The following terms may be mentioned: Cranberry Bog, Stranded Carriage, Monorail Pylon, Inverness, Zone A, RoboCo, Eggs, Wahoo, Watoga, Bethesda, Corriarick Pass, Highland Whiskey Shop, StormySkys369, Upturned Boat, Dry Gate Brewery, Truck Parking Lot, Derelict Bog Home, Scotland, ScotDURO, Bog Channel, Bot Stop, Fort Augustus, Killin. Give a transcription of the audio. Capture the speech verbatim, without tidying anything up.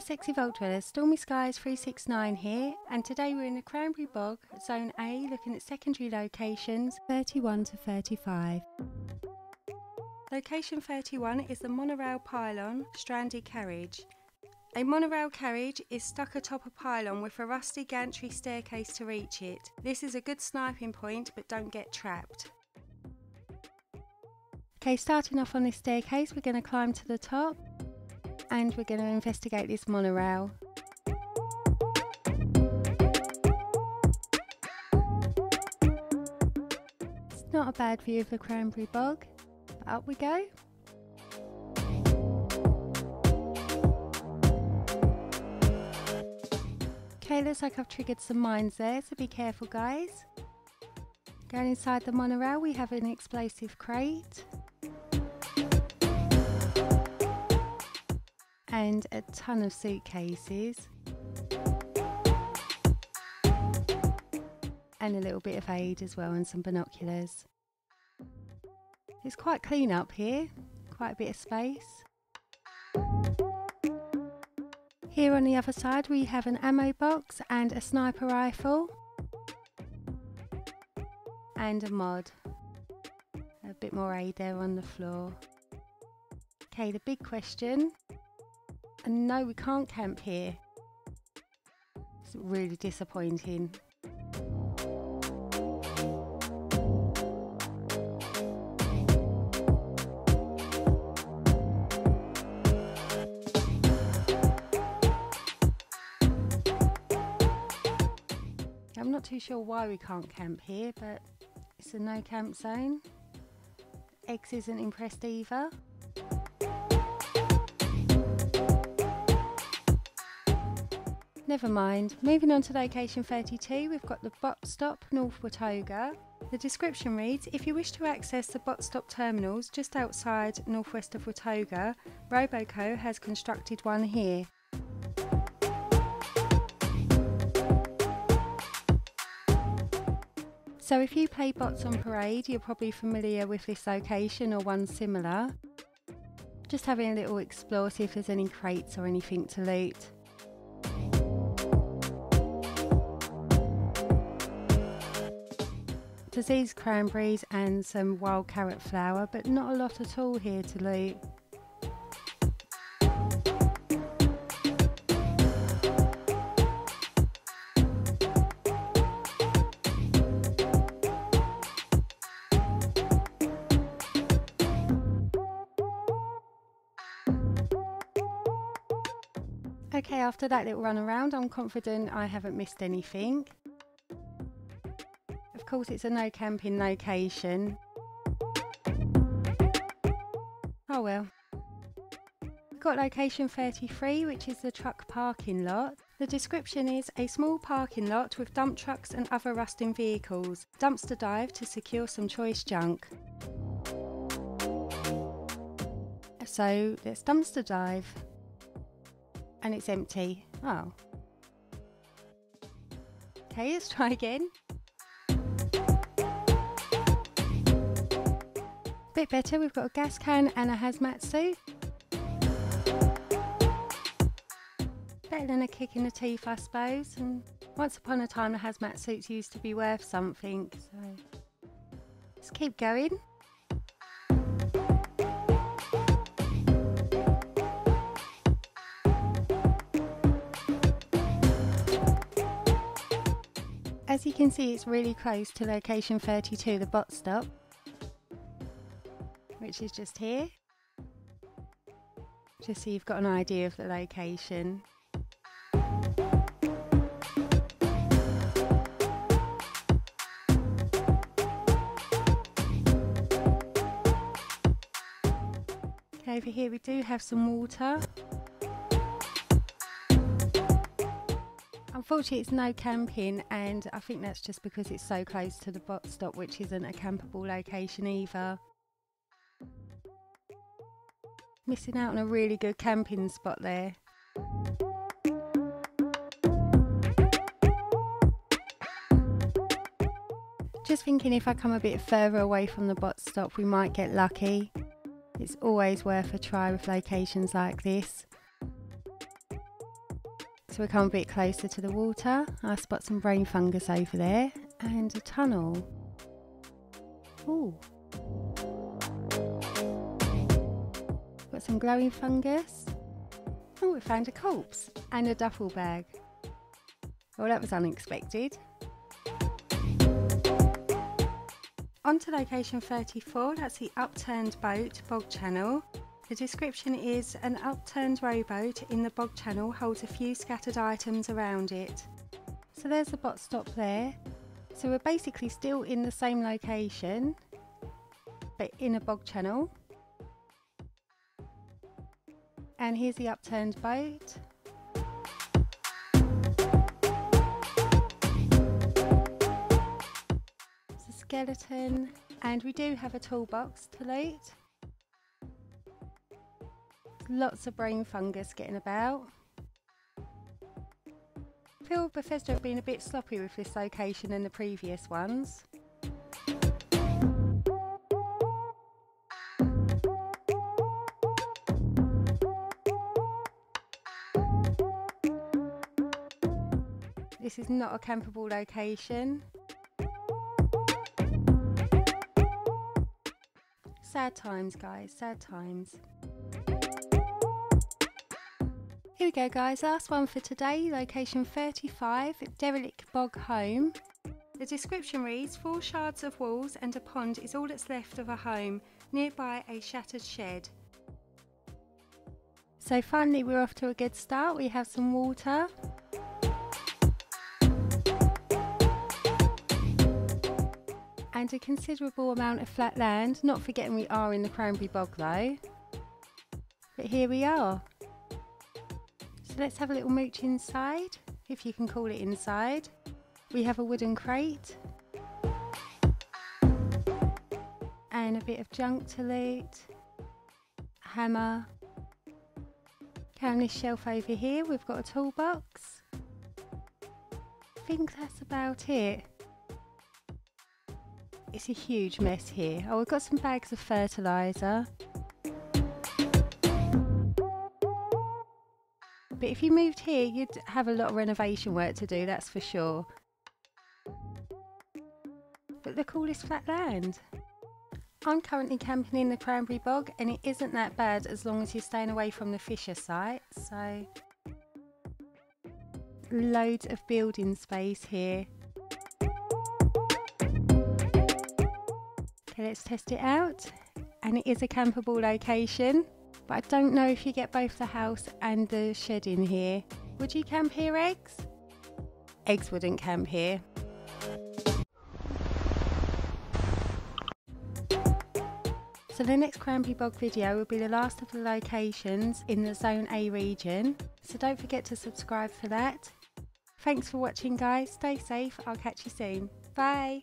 there sexy vault dwellers, Stormy Skies three sixty-nine here, and today we're in the Cranberry Bog, Zone A, looking at secondary locations thirty-one to thirty-five. Location thirty-one is the Monorail Pylon, Stranded Carriage. A monorail carriage is stuck atop a pylon with a rusty gantry staircase to reach it. This is a good sniping point, but don't get trapped. Okay, starting off on this staircase, we're going to climb to the top and we're going to investigate this monorail. It's not a bad view of the Cranberry Bog, but up we go. Okay, looks like I've triggered some mines there, so be careful guys. Going inside the monorail, we have an explosive crate. And a ton of suitcases. And a little bit of aid as well, and some binoculars. It's quite clean up here, quite a bit of space. Here on the other side we have an ammo box and a sniper rifle. And a mod. A bit more aid there on the floor. Okay, the big question. And no, we can't camp here. It's really disappointing. I'm not too sure why we can't camp here, but it's a no camp zone. X isn't impressed either. Never mind. Moving on to location thirty-two, we've got the Bot Stop, North Watoga. The description reads, if you wish to access the Bot Stop terminals just outside northwest of Watoga, RoboCo has constructed one here. So if you play Bots on Parade, you're probably familiar with this location or one similar. Just having a little explore, see if there's any crates or anything to loot. Diseased cranberries and some wild carrot flower, but not a lot at all here to loot. Okay, after that little run around, I'm confident I haven't missed anything. Of course, it's a no camping location. Oh well. We've got location thirty-three, which is the Truck Parking Lot. The description is a small parking lot with dump trucks and other rusting vehicles. Dumpster dive to secure some choice junk. So let's dumpster dive. And it's empty. Oh. Okay, let's try again. Bit better, we've got a gas can and a hazmat suit. Better than a kick in the teeth, I suppose. And once upon a time, the hazmat suits used to be worth something. So let's keep going. As you can see, it's really close to location thirty-two, the Bot Stop, which is just here, just so you've got an idea of the location. Okay, over here we do have some water. Unfortunately, it's no camping, and I think that's just because it's so close to the Bot Stop, which isn't a campable location either. Missing out on a really good camping spot there. Just thinking if I come a bit further away from the Bot Stop, we might get lucky. It's always worth a try with locations like this. So we come a bit closer to the water. I spot some brain fungus over there and a tunnel. Ooh. Got some glowing fungus. Oh, we found a corpse and a duffel bag. Well, that was unexpected. On to location thirty-four, that's the Upturned Boat, Bog Channel. The description is, an upturned rowboat in the Bog Channel holds a few scattered items around it. So there's the Bot Stop there. So we're basically still in the same location, but in a Bog Channel. And here's the upturned boat. Skeleton, and we do have a toolbox to loot. Lots of brain fungus getting about. I feel Bethesda have been a bit sloppy with this location than the previous ones. This is not a campable location. Sad times, guys, sad times. Here we go, guys, last one for today, location thirty-five, Derelict Bog Home. The description reads, four shards of walls and a pond is all that's left of a home, nearby a shattered shed. So finally we're off to a good start, we have some water. And a considerable amount of flat land, not forgetting we are in the Cranberry Bog though. But here we are. So let's have a little mooch inside, if you can call it inside. We have a wooden crate. And a bit of junk to loot. Hammer. Down this shelf over here we've got a toolbox. I think that's about it. It's a huge mess here. Oh, we've got some bags of fertiliser. But if you moved here, you'd have a lot of renovation work to do, that's for sure. But look at all this flat land. I'm currently camping in the Cranberry Bog and it isn't that bad as long as you're staying away from the Fisher site, so... Loads of building space here. Let's test it out, and it is a campable location, but I don't know if you get both the house and the shed in here. Would you camp here, Eggs? Eggs wouldn't camp here. So the next Cranberry Bog video will be the last of the locations in the Zone A region, so don't forget to subscribe for that. Thanks for watching, guys, stay safe, I'll catch you soon, bye!